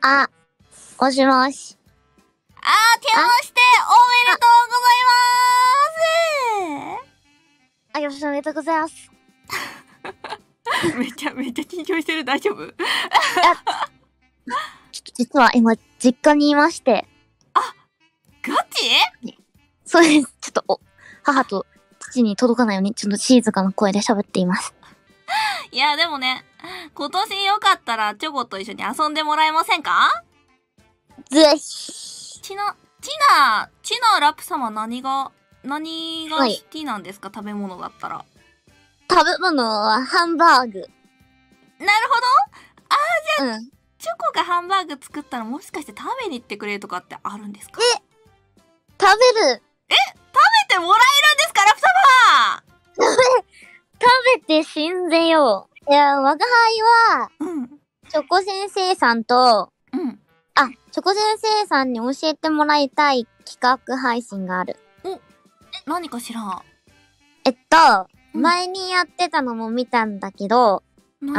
あ、もしもし。あー、手を押しておめでとうございます。あ、よし、おめでとうございます。めっちゃ緊張してる。大丈夫？実は今実家にいまして。あ、ガチ？そうです。ちょっと母と父に届かないようにちょっと静かな声で喋っています。いやでもね、今年よかったらチョコと一緒に遊んでもらえませんか？ぜひ。ちなラップ様、何が好きなんですか？はい、食べ物だったら。食べ物はハンバーグ。なるほど。あー、じゃあ、チョコがハンバーグ作ったらもしかして食べに行ってくれるとかってあるんですか？え、食べる。え、食べてもらえるんですか、ラップ様？食べて死んでよ。いや、我が輩は、チョコ先生さんと、チョコ先生さんに教えてもらいたい企画配信がある。お、何かしら。前にやってたのも見たんだけど、ちょっと、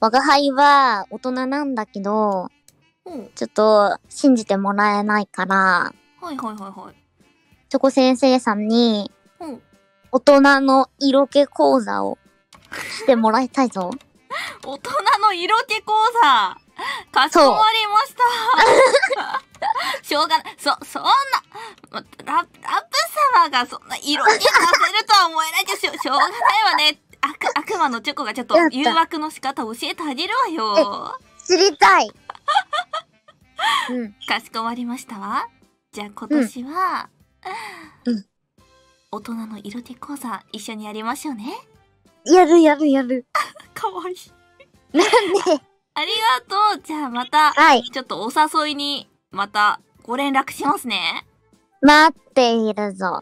我が輩は大人なんだけど、ちょっと信じてもらえないから、チョコ先生さんに、大人の色気講座をしてもらいたいぞ。大人の色気講座、かしこまりました。しょうがない。そんな、ラップ様がそんな色気させるとは思えないけど、しょうがないわね。悪魔のチョコがちょっと誘惑の仕方教えてあげるわよ。知りたい。かしこまりましたわ。じゃあ今年は、大人の色気講座一緒にやりましょうね。やる。かわいい。なんで？ありがとう。じゃあまた、ちょっとお誘いにまたご連絡しますね。待っているぞ。